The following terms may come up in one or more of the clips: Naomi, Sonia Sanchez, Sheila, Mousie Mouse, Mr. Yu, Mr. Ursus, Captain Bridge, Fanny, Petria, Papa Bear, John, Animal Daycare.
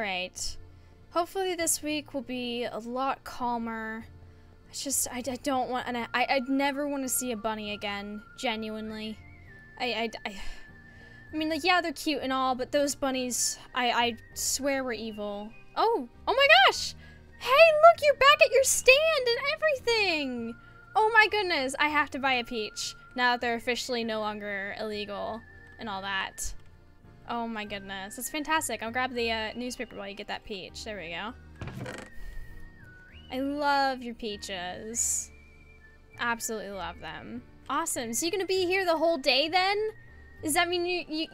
Alright. Hopefully this week will be a lot calmer. It's just, I don't want, and I'd never want to see a bunny again, genuinely. I mean, like, yeah, they're cute and all, but those bunnies, I swear were evil. Oh my gosh! Hey, look, you're back at your stand and everything! Oh my goodness, I have to buy a peach now that they're officially no longer illegal and all that. Oh my goodness, it's fantastic. I'll grab the newspaper while you get that peach. There we go. I love your peaches. Absolutely love them. Awesome, so you're gonna be here the whole day then? Does that mean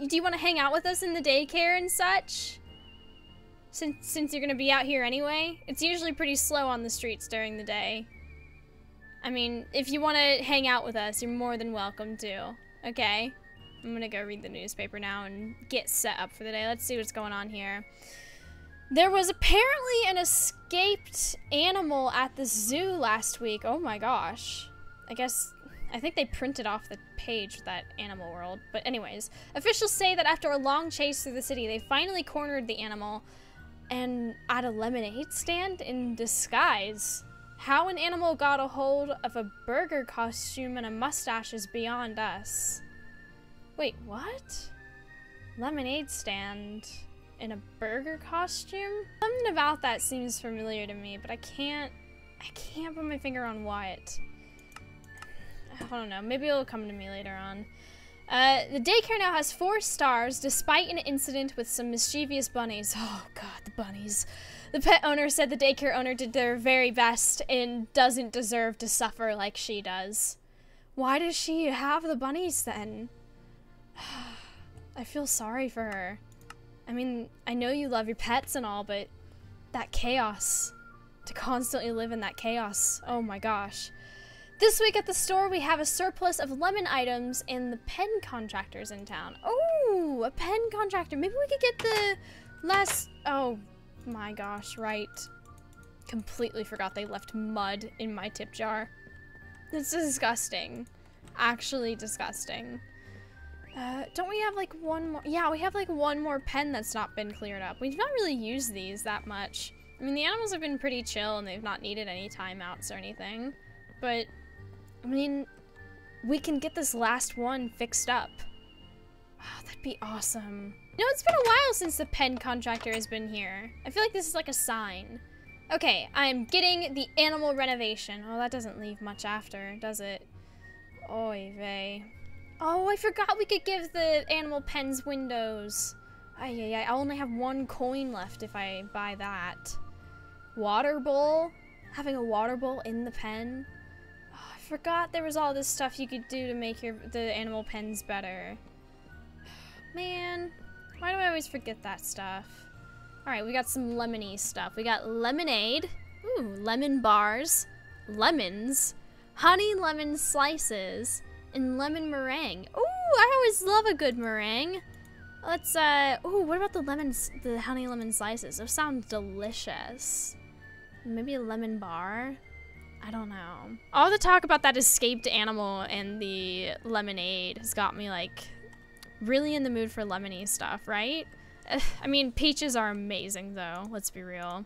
do you wanna hang out with us in the daycare and such? Since you're gonna be out here anyway? It's usually pretty slow on the streets during the day. I mean, if you wanna hang out with us, you're more than welcome to, okay? I'm gonna go read the newspaper now and get set up for the day. Let's see what's going on here. There was apparently an escaped animal at the zoo last week. Oh my gosh. I think they printed off the page with that Animal World. But anyways, officials say that after a long chase through the city, they finally cornered the animal and at a lemonade stand in disguise. How an animal got a hold of a burger costume and a mustache is beyond us. Wait, what? Lemonade stand in a burger costume? Something about that seems familiar to me, but I can't put my finger on what. I don't know, maybe it'll come to me later on. The daycare now has 4 stars, despite an incident with some mischievous bunnies. Oh god, the bunnies. The pet owner said the daycare owner did their very best and doesn't deserve to suffer like she does. Why does she have the bunnies then? I feel sorry for her. I mean, I know you love your pets and all, but that chaos. To constantly live in that chaos. Oh my gosh. This week at the store, we have a surplus of lemon items and the pen contractor's in town. Oh, a pen contractor. Maybe we could get the last... Oh, my gosh, right. Completely forgot they left mud in my tip jar. That's disgusting. Actually disgusting. Don't we have, like, one more... Yeah, we have, like, one more pen that's not been cleared up. We've not really used these that much. I mean, the animals have been pretty chill, and they've not needed any timeouts or anything. But... I mean, we can get this last one fixed up. Oh, that'd be awesome. You know, it's been a while since the pen contractor has been here. I feel like this is like a sign. Okay, I'm getting the animal renovation. Oh, that doesn't leave much after, does it? Oy vey. Oh, I forgot we could give the animal pens windows. I only have 1 coin left if I buy that. Water bowl? Having a water bowl in the pen? Forgot there was all this stuff you could do to make the animal pens better. Man, why do I always forget that stuff? All right, we got some lemony stuff. We got lemonade, ooh, lemon bars, lemons, honey lemon slices, and lemon meringue. Ooh, I always love a good meringue. Let's ooh, what about the honey lemon slices? Those sound delicious. Maybe a lemon bar. I don't know. All the talk about that escaped animal and the lemonade has got me, like, really in the mood for lemony stuff, right? I mean, peaches are amazing, though. Let's be real.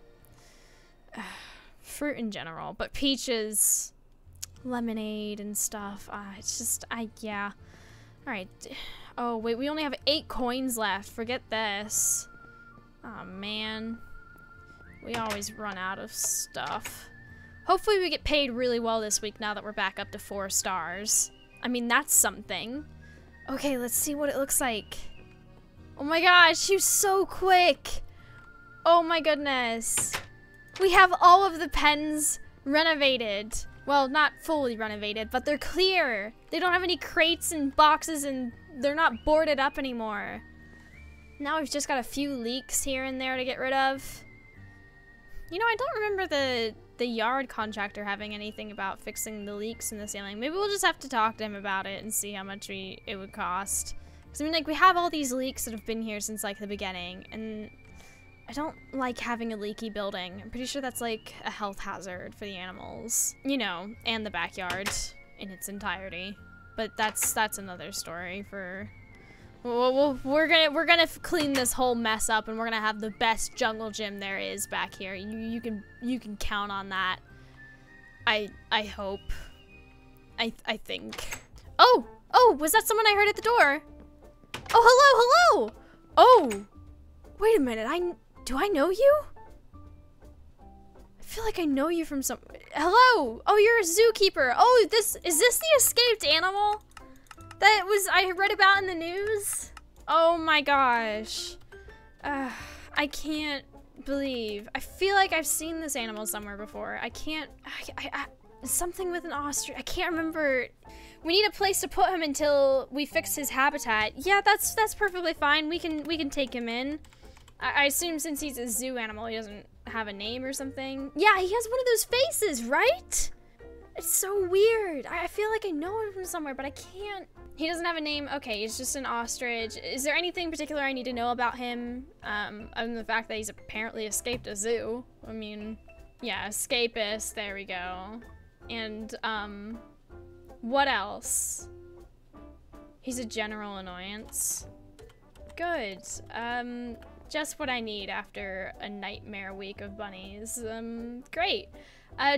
Fruit in general, but peaches, lemonade and stuff. It's just, yeah. All right. Oh, wait, we only have 8 coins left. Forget this. Oh, man. We always run out of stuff. Hopefully we get paid really well this week now that we're back up to 4 stars. I mean, that's something. Okay, let's see what it looks like. Oh my gosh, she's so quick. Oh my goodness. We have all of the pens renovated. Well, not fully renovated, but they're clear. They don't have any crates and boxes and they're not boarded up anymore. Now we've just got a few leaks here and there to get rid of. You know, I don't remember the yard contractor having anything about fixing the leaks in the ceiling. Maybe we'll just have to talk to him about it and see how much it would cost. Because I mean, like, we have all these leaks that have been here since, like, the beginning, and I don't like having a leaky building. I'm pretty sure that's, like, a health hazard for the animals, you know, and the backyard in its entirety. But that's another story for We're gonna clean this whole mess up, and we're gonna have the best jungle gym there is back here. You can count on that. I hope. I think. Oh, was that someone I heard at the door? Oh, hello. Oh, wait a minute. Do I know you? I feel like I know you from some. Hello. Oh, you're a zookeeper. Oh, is this the escaped animal that I read about in the news? Oh my gosh. I can't believe. I feel like I've seen this animal somewhere before. Something with an ostrich. I can't remember. We need a place to put him until we fix his habitat. Yeah, that's perfectly fine. We can take him in. I assume since he's a zoo animal, he doesn't have a name or something. Yeah, he has one of those faces, right? It's so weird. I feel like I know him from somewhere, but I can't. He doesn't have a name. Okay, he's just an ostrich. Is there anything particular I need to know about him? Other than the fact that he's apparently escaped a zoo. I mean, yeah, escapist. There we go. And, what else? He's a general annoyance. Good. Just what I need after a nightmare week of bunnies. Great.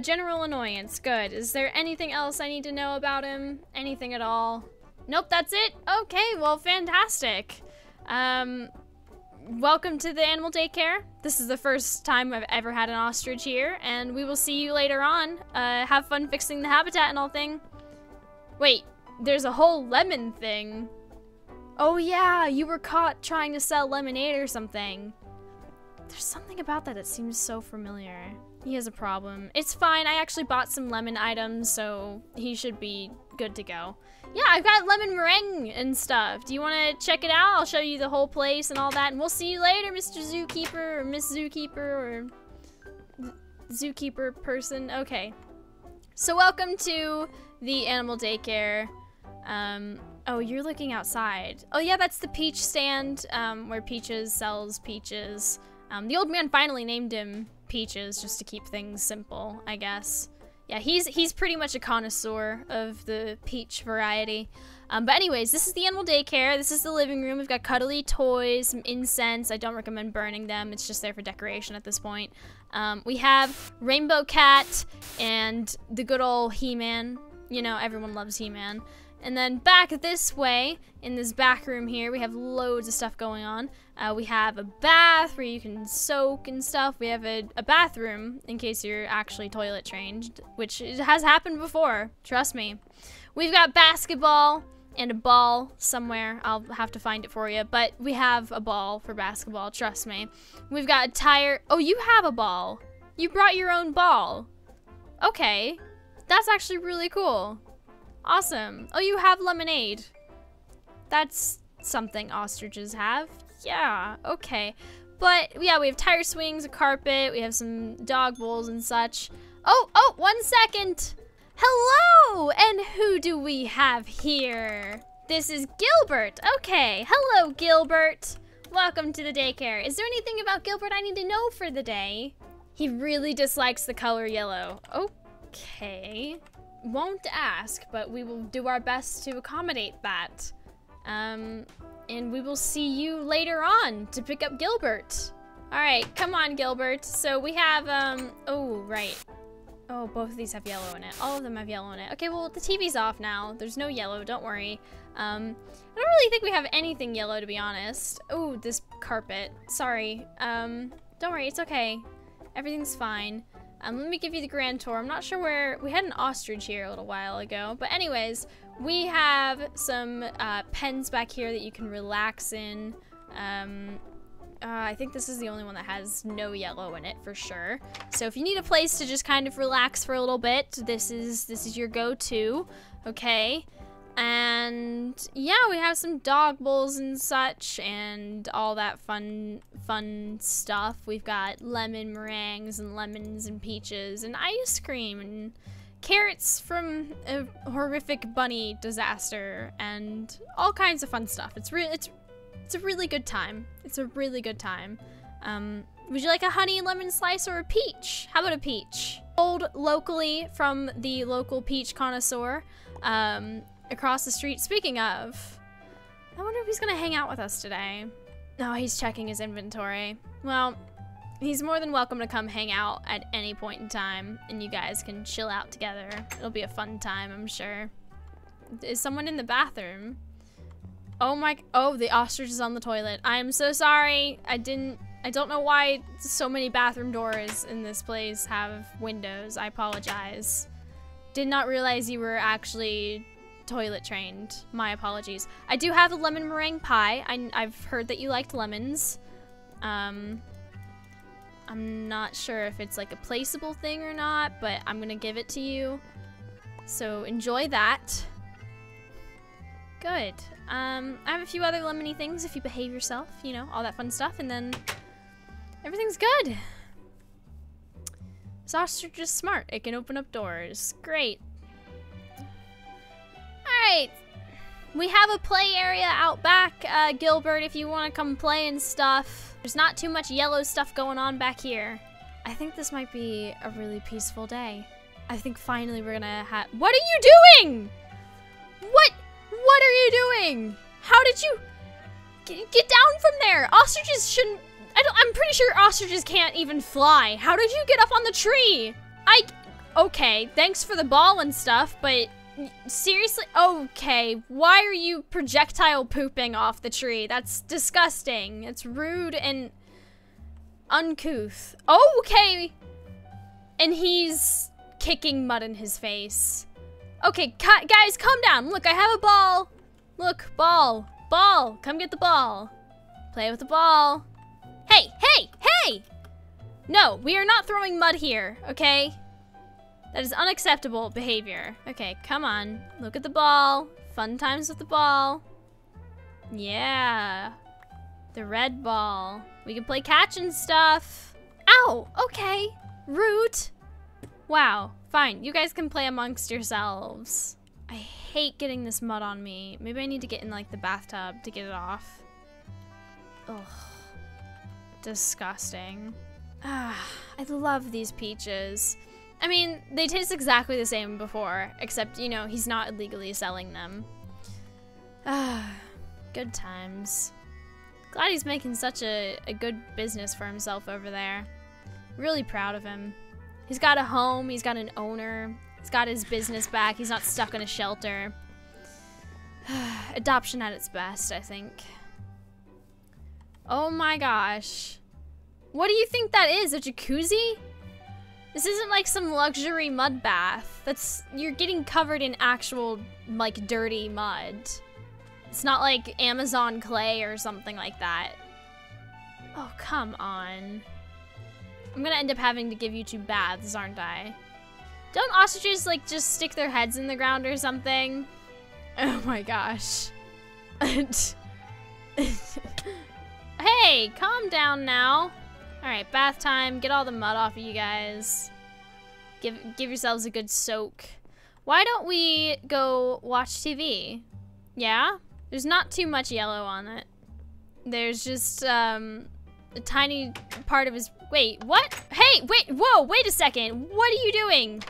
General annoyance. Good. Is there anything else I need to know about him? Anything at all? Nope, that's it. Okay, well, fantastic. Welcome to the Animal Daycare. This is the first time I've ever had an ostrich here, and we will see you later on. Have fun fixing the habitat and all thing. Wait, there's a whole lemon thing. Oh yeah, you were caught trying to sell lemonade or something. There's something about that seems so familiar. He has a problem. It's fine, I actually bought some lemon items, so he should be good to go. Yeah, I've got lemon meringue and stuff. Do you wanna check it out? I'll show you the whole place and all that, and we'll see you later, Mr. Zookeeper, or Miss Zookeeper, or Zookeeper person. Okay. So welcome to the Animal Daycare. Oh, you're looking outside. Oh yeah, that's the peach stand, where Peaches sells peaches. The old man finally named him Peaches just to keep things simple, I guess. Yeah, he's pretty much a connoisseur of the peach variety. But anyways, this is the Animal Daycare. This is the living room. We've got cuddly toys, some incense. I don't recommend burning them. It's just there for decoration at this point. We have Rainbow Cat and the good old He-Man. You know, everyone loves He-Man. And then back this way, in this back room here, we have loads of stuff going on. We have a bath where you can soak and stuff. We have a bathroom in case you're actually toilet trained, which has happened before, trust me. We've got basketball and a ball somewhere. I'll have to find it for you, but we have a ball for basketball, trust me. We've got a tire. Oh, you have a ball. You brought your own ball. Okay, that's actually really cool. Awesome. Oh, you have lemonade. That's something ostriches have. Yeah, okay. But yeah, we have tire swings, a carpet, we have some dog bowls and such. Oh, 1 second. Hello, and who do we have here? This is Gilbert. Okay, hello, Gilbert. Welcome to the daycare. Is there anything about Gilbert I need to know for the day? He really dislikes the color yellow. Okay. Won't ask, but we will do our best to accommodate that. And we will see you later on to pick up Gilbert. All right, come on, Gilbert. So we have, oh, right. Oh, both of these have yellow in it. All of them have yellow in it. Okay, well, the TV's off now. There's no yellow, don't worry. I don't really think we have anything yellow, to be honest. Oh, this carpet. Sorry. Don't worry, it's okay. Everything's fine. Let me give you the grand tour. I'm not sure where, we had an ostrich here a little while ago, but anyways, we have some pens back here that you can relax in. I think this is the only one that has no yellow in it for sure. So if you need a place to just kind of relax for a little bit, this is your go-to, okay? And yeah, we have some dog bowls and such and all that fun stuff. We've got lemon meringues and lemons and peaches and ice cream and carrots from a horrific bunny disaster and all kinds of fun stuff. It's a really good time. It's a really good time. Would you like a honey lemon slice or a peach? How about a peach? Sold locally from the local peach connoisseur. Across the street. Speaking of, I wonder if he's gonna hang out with us today. Oh, he's checking his inventory. Well, he's more than welcome to come hang out at any point in time, and you guys can chill out together. It'll be a fun time, I'm sure. Is someone in the bathroom? Oh my, oh, the ostrich is on the toilet. I am so sorry. I don't know why so many bathroom doors in this place have windows. I apologize. Did not realize you were actually toilet trained. My apologies. I do have a lemon meringue pie. I've heard that you liked lemons. I'm not sure if it's like a placeable thing or not, but I'm gonna give it to you. So enjoy that. Good. I have a few other lemony things if you behave yourself, you know, all that fun stuff, and then everything's good. This ostrich is smart. It can open up doors. Great. Alright. We have a play area out back, Gilbert, if you want to come play and stuff. There's not too much yellow stuff going on back here. I think this might be a really peaceful day. I think finally we're gonna have— What are you doing? What are you doing? How did you get down from there? Ostriches shouldn't— I'm pretty sure ostriches can't even fly. How did you get up on the tree? Okay, thanks for the ball and stuff, but seriously? Okay, why are you projectile pooping off the tree? That's disgusting. It's rude and uncouth. Oh, okay. And he's kicking mud in his face. Okay, guys, calm down. Look, I have a ball. Look, ball, ball. Come get the ball. Play with the ball. Hey, hey, hey! No, we are not throwing mud here, okay? That is unacceptable behavior. Okay, come on. Look at the ball. Fun times with the ball. Yeah. The red ball. We can play catch and stuff. Ow, okay. Rude. Wow. Fine, you guys can play amongst yourselves. I hate getting this mud on me. Maybe I need to get in like the bathtub to get it off. Ugh. Disgusting. Ah, I love these peaches. I mean, they taste exactly the same before, except, you know, he's not illegally selling them. Ah, good times. Glad he's making such a good business for himself over there. Really proud of him. He's got a home, he's got an owner, he's got his business back, he's not stuck in a shelter. Adoption at its best, I think. Oh my gosh. What do you think that is, a jacuzzi? This isn't like some luxury mud bath. That's, you're getting covered in actual, like, dirty mud. It's not like Amazon clay or something like that. Oh, come on. I'm gonna end up having to give you two baths, aren't I? Don't ostriches, like, just stick their heads in the ground or something? Oh my gosh. Hey, calm down now. All right, bath time. Get all the mud off of you guys. Give yourselves a good soak. Why don't we go watch TV? Yeah? There's not too much yellow on it. There's just, a tiny part of his— Wait, what? Hey, wait, whoa, wait a second. What are you doing?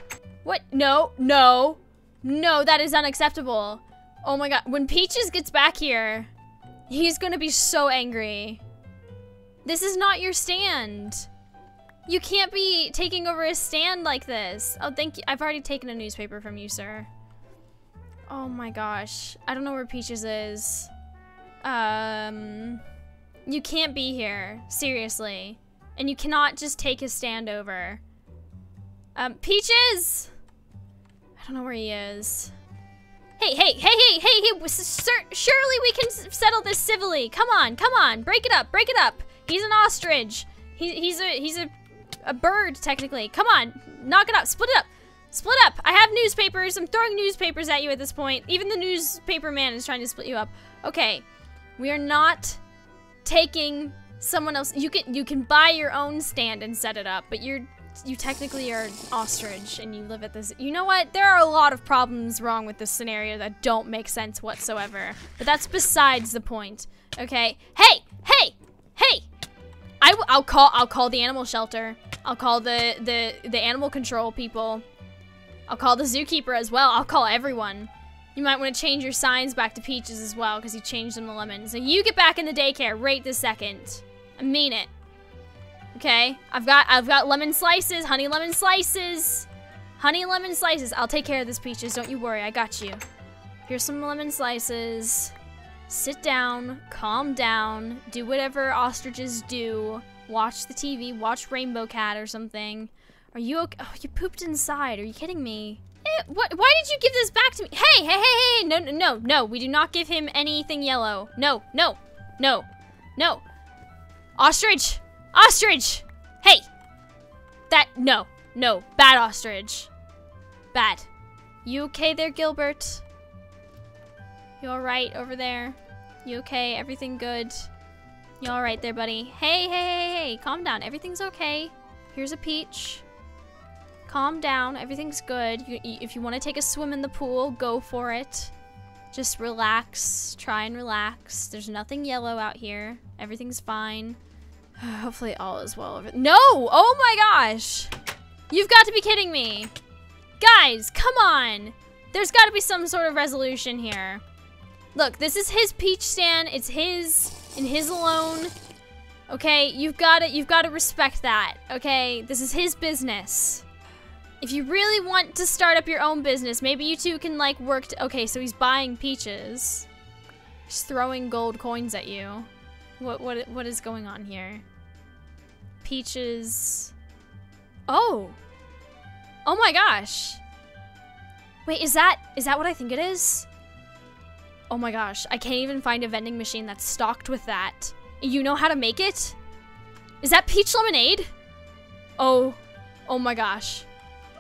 What? No, no, no, that is unacceptable. Oh my God, when Peaches gets back here, he's gonna be so angry. This is not your stand. You can't be taking over a stand like this. Oh, thank you. I've already taken a newspaper from you, sir. Oh my gosh, I don't know where Peaches is. You can't be here, seriously. And you cannot just take his stand over. Peaches! I don't know where he is. Hey, hey, hey, hey, hey, hey, sir, surely we can settle this civilly. Come on, break it up, break it up. He's an ostrich. He's a bird, technically. Come on, knock it up, split it up, split up. I have newspapers, I'm throwing newspapers at you at this point. Even the newspaper man is trying to split you up. Okay, we are not taking someone else. You can buy your own stand and set it up, but you technically are an ostrich and you live at this. You know what? There are a lot of problems wrong with this scenario that don't make sense whatsoever, but that's besides the point. Okay. Hey, hey, hey, I'll call the animal shelter. I'll call the animal control people. I'll call the zookeeper as well. I'll call everyone. You might want to change your signs back to peaches as well, because you changed them to lemon. So you get back in the daycare right this second. I mean it. Okay, I've got lemon slices, honey lemon slices. Honey lemon slices. I'll take care of this, peaches. Don't you worry, I got you. Here's some lemon slices. Sit down, calm down, do whatever ostriches do. Watch the TV, watch Rainbow Cat or something. Are you okay? Oh, you pooped inside. Are you kidding me? Eh, what? Why did you give this back to me? Hey, hey, hey, hey, no, no, no, no. We do not give him anything yellow. No, no, no, no. Ostrich, ostrich. Hey, that, no, no, bad ostrich. Bad. You okay there, Gilbert? You all right over there? You okay? Everything good? You all right there, buddy? Hey, hey, hey, hey, calm down. Everything's okay. Here's a peach. Calm down. Everything's good. If you want to take a swim in the pool, go for it. Just relax. Try and relax. There's nothing yellow out here. Everything's fine. Hopefully all is well over. No! Oh my gosh! You've got to be kidding me. Guys, come on. There's got to be some sort of resolution here. Look, this is his peach stand. It's his and his alone. Okay, you've got to respect that. Okay, this is his business. If you really want to start up your own business, maybe you two can like work to, okay, so he's buying peaches. He's throwing gold coins at you. What is going on here? Peaches. Oh! Oh my gosh. Wait, is that what I think it is? Oh my gosh, I can't even find a vending machine that's stocked with that. You know how to make it? Is that peach lemonade? Oh, oh my gosh.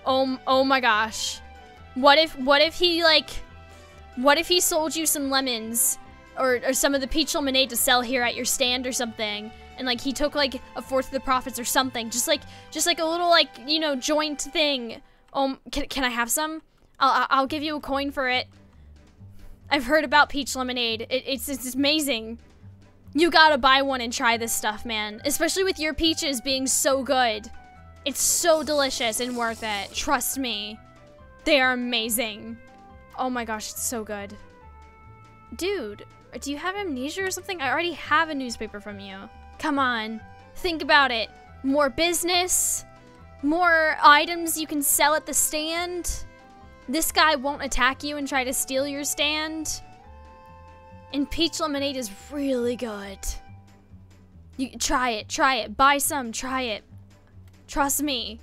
Oh my gosh. What if he sold you some lemons or some of the peach lemonade to sell here at your stand or something? And like he took like a fourth of the profits or something, just like a little like, you know, joint thing. Can I have some? I'll give you a coin for it. I've heard about peach lemonade. It's amazing. You gotta buy one and try this stuff, man. Especially with your peaches being so good. It's so delicious and worth it. Trust me, they are amazing. Oh my gosh, it's so good. Dude, do you have amnesia or something? I already have a newspaper from you. Come on, think about it. More business, more items you can sell at the stand. This guy won't attack you and try to steal your stand. And peach lemonade is really good. You try it, buy some, try it. Trust me.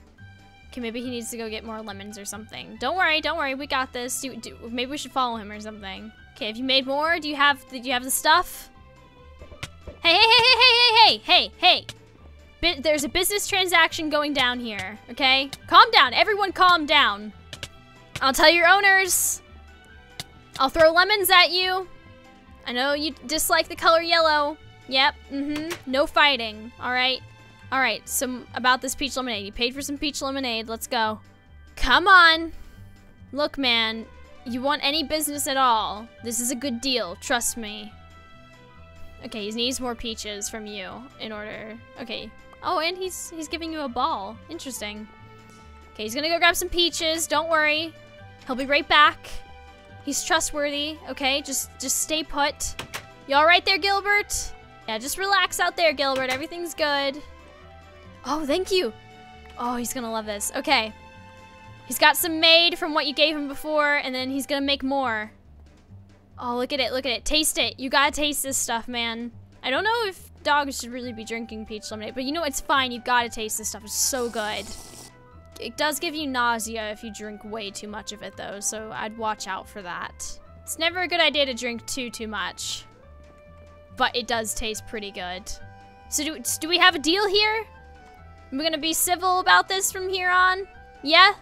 Okay, maybe he needs to go get more lemons or something. Don't worry, we got this. Maybe we should follow him or something. Okay, have you made more? Do you have the stuff? Hey. There's a business transaction going down here, okay? Calm down, everyone calm down. I'll tell your owners. I'll throw lemons at you. I know you dislike the color yellow. Yep, mm-hmm, no fighting, all right? All right, so about this peach lemonade. You paid for some peach lemonade, let's go. Come on. Look, man, you want any business at all. This is a good deal, trust me. Okay, he needs more peaches from you in order, okay. Oh, and he's giving you a ball, interesting. Okay, he's gonna go grab some peaches, don't worry. He'll be right back. He's trustworthy, okay, just stay put. You all right there, Gilbert? Yeah, just relax out there, Gilbert, everything's good. Oh, thank you. Oh, he's gonna love this, okay. He's got some made from what you gave him before, and then he's gonna make more. Oh, look at it, taste it. You gotta taste this stuff, man. I don't know if dogs should really be drinking peach lemonade, but you know, it's fine, you gotta taste this stuff, it's so good. It does give you nausea if you drink way too much of it though, so I'd watch out for that. It's never a good idea to drink too much, but it does taste pretty good. So do we have a deal here? We're gonna be civil about this from here on? Yeah?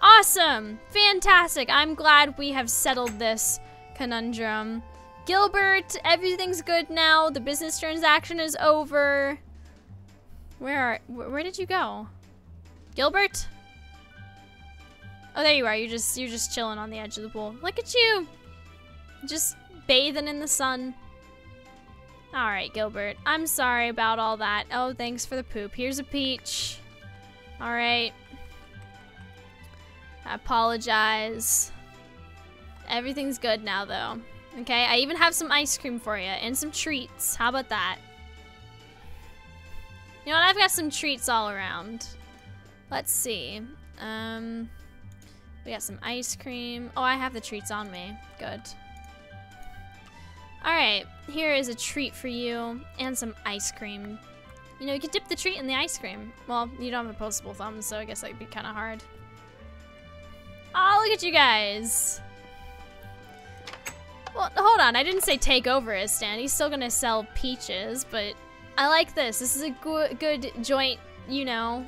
Awesome, fantastic. I'm glad we have settled this conundrum. Gilbert, everything's good now. The business transaction is over. Where did you go? Gilbert? Oh, there you are. You're just chilling on the edge of the pool. Look at you. Just bathing in the sun. All right, Gilbert. I'm sorry about all that. Oh, thanks for the poop. Here's a peach. All right. I apologize. Everything's good now, though. Okay, I even have some ice cream for you and some treats. How about that? You know what? I've got some treats all around. Let's see. We got some ice cream. Oh, I have the treats on me. Good. All right, here is a treat for you and some ice cream. You know, you could dip the treat in the ice cream. Well, you don't have a opposable thumb, so I guess that'd be kind of hard. Oh, look at you guys. Well, hold on, I didn't say take over his stand. He's still gonna sell peaches, but I like this. This is a good joint, you know,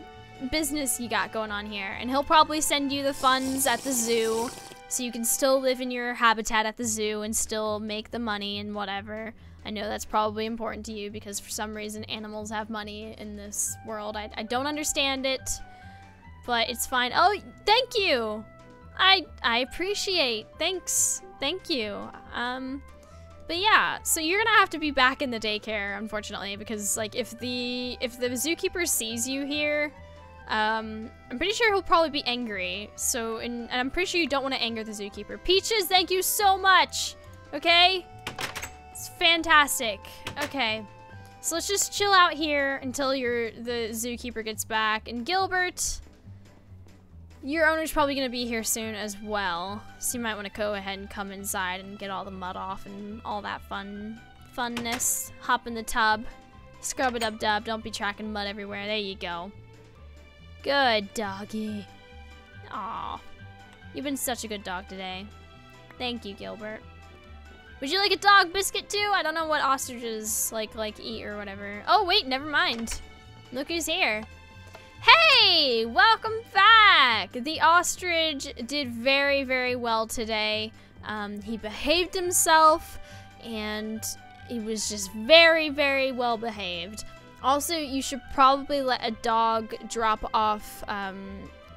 business you got going on here. And he'll probably send you the funds at the zoo, so you can still live in your habitat at the zoo and still make the money and whatever. I know that's probably important to you because for some reason animals have money in this world. I don't understand it, but it's fine. Oh, thank you. I appreciate. Thanks. Thank you. But yeah, so you're gonna have to be back in the daycare, unfortunately, because like if the zookeeper sees you here, I'm pretty sure he'll probably be angry. So and I'm pretty sure you don't want to anger the zookeeper. Peaches, thank you so much. Okay, it's fantastic. Okay, so let's just chill out here until the zookeeper gets back. And Gilbert, your owner's probably gonna be here soon as well, so you might want to go ahead and come inside and get all the mud off and all that funness. Hop in the tub, scrub it up, dub. Don't be tracking mud everywhere. There you go. Good doggy. Aw, you've been such a good dog today. Thank you, Gilbert. Would you like a dog biscuit too? I don't know what ostriches like eat or whatever. Oh wait, never mind. Look who's here. Hey, welcome back. The ostrich did very, very well today. He behaved himself and he was just very, very well behaved. Also, you should probably let a dog drop off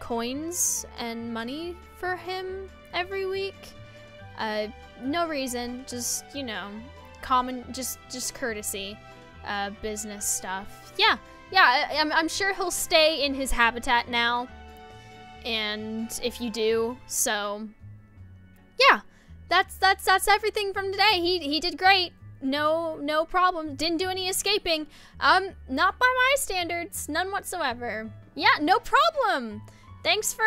coins and money for him every week. No reason, just, you know, common, just courtesy, business stuff. Yeah. Yeah, I'm sure he'll stay in his habitat now, and if you do, so yeah, that's everything from today. He did great, no problem. Didn't do any escaping, not by my standards, none whatsoever. Yeah, no problem. Thanks for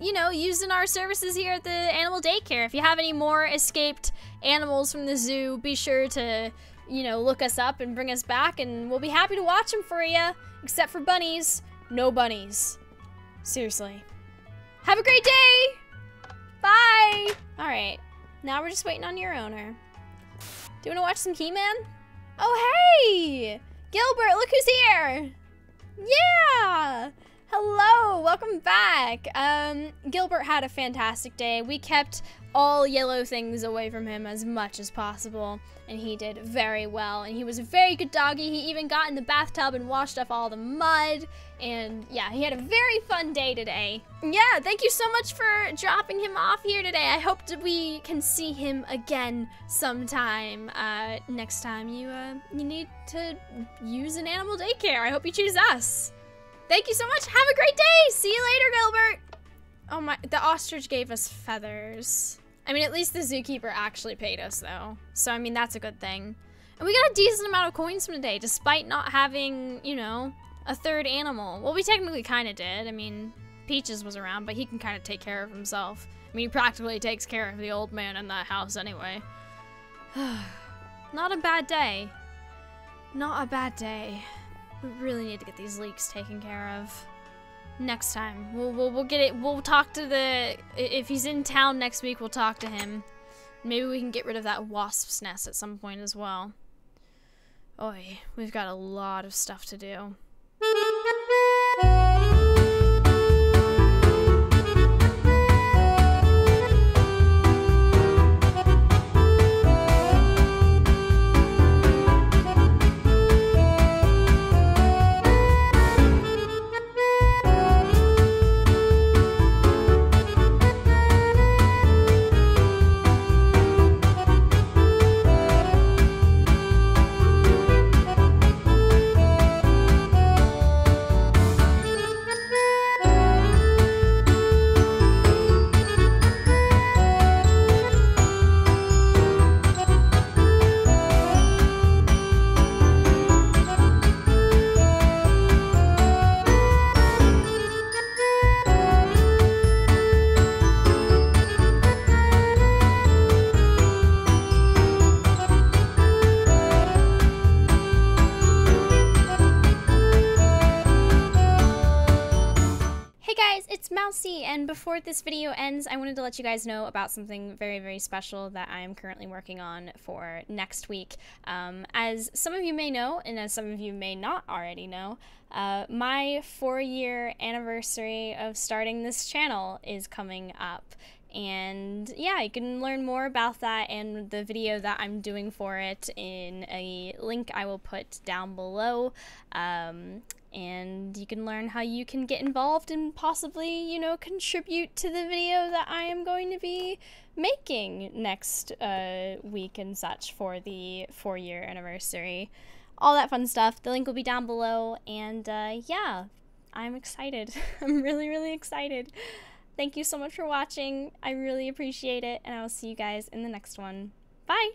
you know, using our services here at the Animal Daycare. If you have any more escaped animals from the zoo, be sure to, you know, look us up and bring us back, and we'll be happy to watch them for you. Except for bunnies. No bunnies. Seriously. Have a great day! Bye! Alright, now we're just waiting on your owner. Do you want to watch some He-Man? Oh, hey! Gilbert, look who's here! Yeah! Hello, welcome back. Gilbert had a fantastic day. We kept all yellow things away from him as much as possible, and he did very well, and he was a very good doggy. He even got in the bathtub and washed off all the mud, and yeah, he had a very fun day today. Yeah, thank you so much for dropping him off here today. I hope that we can see him again sometime. Next time you need to use an Animal Daycare, I hope you choose us. Thank you so much. Have a great day. See you later, Gilbert. Oh my, the ostrich gave us feathers. I mean, at least the zookeeper actually paid us though. So, I mean, that's a good thing. And we got a decent amount of coins from today, despite not having, you know, a third animal. Well, we technically kind of did. I mean, Peaches was around, but he can kind of take care of himself. I mean, he practically takes care of the old man in that house anyway. Not a bad day. Not a bad day. We really need to get these leaks taken care of. Next time, we'll get it. We'll talk to the, if he's in town next week, we'll talk to him. Maybe we can get rid of that wasp's nest at some point as well. Oy, we've got a lot of stuff to do. it's Mousy, and before this video ends, I wanted to let you guys know about something very, very special that I am currently working on for next week. As some of you may know, and as some of you may not already know, my 4-year anniversary of starting this channel is coming up. And yeah, you can learn more about that and the video that I'm doing for it in a link I will put down below. And you can learn how you can get involved and possibly, you know, contribute to the video that I am going to be making next week and such for the 4-year anniversary. All that fun stuff. The link will be down below. And yeah, I'm excited. I'm really, really excited. Thank you so much for watching. I really appreciate it, and I will see you guys in the next one. Bye!